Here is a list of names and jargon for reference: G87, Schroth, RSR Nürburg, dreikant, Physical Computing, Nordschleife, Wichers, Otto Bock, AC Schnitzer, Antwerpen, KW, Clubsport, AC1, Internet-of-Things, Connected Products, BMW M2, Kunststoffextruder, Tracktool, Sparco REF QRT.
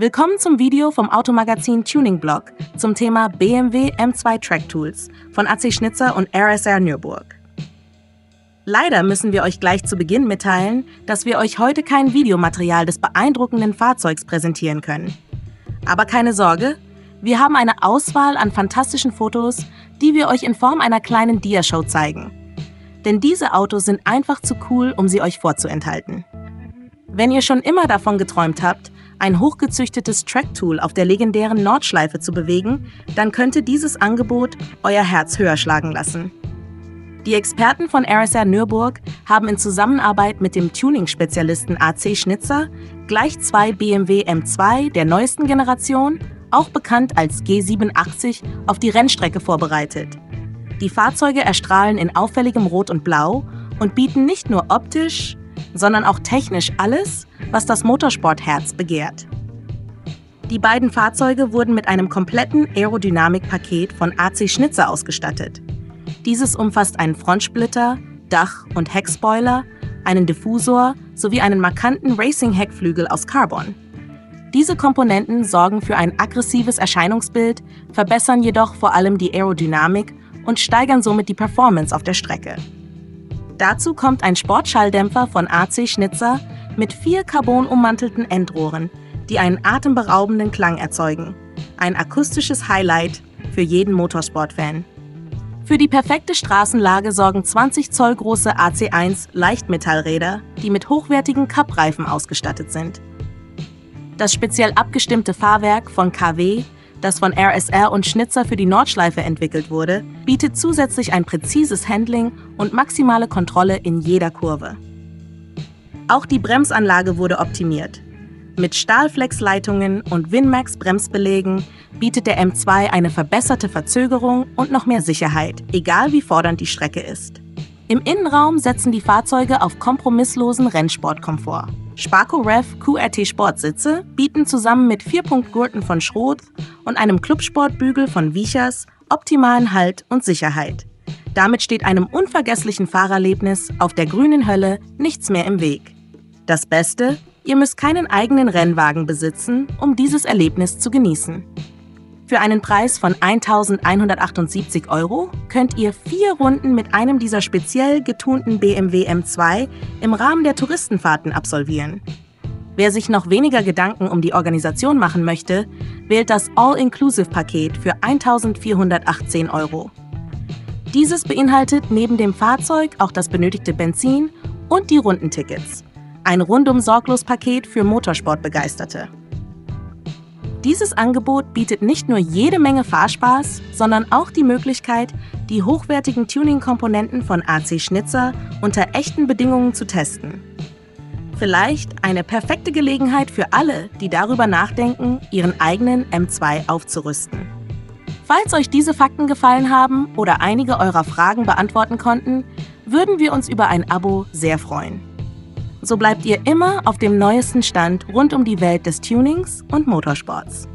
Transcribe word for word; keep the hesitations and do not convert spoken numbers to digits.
Willkommen zum Video vom Automagazin Tuning Blog zum Thema B M W M zwei Track Tools von A C Schnitzer und R S R Nürburg. Leider müssen wir euch gleich zu Beginn mitteilen, dass wir euch heute kein Videomaterial des beeindruckenden Fahrzeugs präsentieren können. Aber keine Sorge, wir haben eine Auswahl an fantastischen Fotos, die wir euch in Form einer kleinen Diashow zeigen. Denn diese Autos sind einfach zu cool, um sie euch vorzuenthalten. Wenn ihr schon immer davon geträumt habt, ein hochgezüchtetes Track-Tool auf der legendären Nordschleife zu bewegen, dann könnte dieses Angebot euer Herz höher schlagen lassen. Die Experten von R S R Nürburg haben in Zusammenarbeit mit dem Tuning-Spezialisten A C Schnitzer gleich zwei B M W M zwei der neuesten Generation, auch bekannt als G siebenundachtzig, auf die Rennstrecke vorbereitet. Die Fahrzeuge erstrahlen in auffälligem Rot und Blau und bieten nicht nur optisch, sondern auch technisch alles, was das Motorsportherz begehrt. Die beiden Fahrzeuge wurden mit einem kompletten Aerodynamikpaket von A C Schnitzer ausgestattet. Dieses umfasst einen Frontsplitter, Dach- und Heckspoiler, einen Diffusor sowie einen markanten Racing-Heckflügel aus Carbon. Diese Komponenten sorgen für ein aggressives Erscheinungsbild, verbessern jedoch vor allem die Aerodynamik und steigern somit die Performance auf der Strecke. Dazu kommt ein Sportschalldämpfer von A C Schnitzer mit vier carbonummantelten Endrohren, die einen atemberaubenden Klang erzeugen. Ein akustisches Highlight für jeden Motorsportfan. Für die perfekte Straßenlage sorgen zwanzig Zoll große A C eins Leichtmetallräder, die mit hochwertigen Cup-Reifen ausgestattet sind. Das speziell abgestimmte Fahrwerk von K W, das von R S R und Schnitzer für die Nordschleife entwickelt wurde, bietet zusätzlich ein präzises Handling und maximale Kontrolle in jeder Kurve. Auch die Bremsanlage wurde optimiert. Mit Stahlflexleitungen und Winmax-Bremsbelägen bietet der M zwei eine verbesserte Verzögerung und noch mehr Sicherheit, egal wie fordernd die Strecke ist. Im Innenraum setzen die Fahrzeuge auf kompromisslosen Rennsportkomfort. Sparco R E F Q R T Sportsitze bieten zusammen mit Vierpunktgurten von Schroth und einem Clubsportbügel von Wichers optimalen Halt und Sicherheit. Damit steht einem unvergesslichen Fahrerlebnis auf der grünen Hölle nichts mehr im Weg. Das Beste, ihr müsst keinen eigenen Rennwagen besitzen, um dieses Erlebnis zu genießen. Für einen Preis von eintausendeinhundertachtundsiebzig Euro könnt ihr vier Runden mit einem dieser speziell getunten B M W M zwei im Rahmen der Touristenfahrten absolvieren. Wer sich noch weniger Gedanken um die Organisation machen möchte, wählt das All-Inclusive-Paket für eintausendvierhundertachtzehn Euro. Dieses beinhaltet neben dem Fahrzeug auch das benötigte Benzin und die Rundentickets. Ein Rundum-Sorglos-Paket für Motorsportbegeisterte. Dieses Angebot bietet nicht nur jede Menge Fahrspaß, sondern auch die Möglichkeit, die hochwertigen Tuning-Komponenten von A C Schnitzer unter echten Bedingungen zu testen. Vielleicht eine perfekte Gelegenheit für alle, die darüber nachdenken, ihren eigenen M zwei aufzurüsten. Falls euch diese Fakten gefallen haben oder einige eurer Fragen beantworten konnten, würden wir uns über ein Abo sehr freuen. So bleibt ihr immer auf dem neuesten Stand rund um die Welt des Tunings und Motorsports.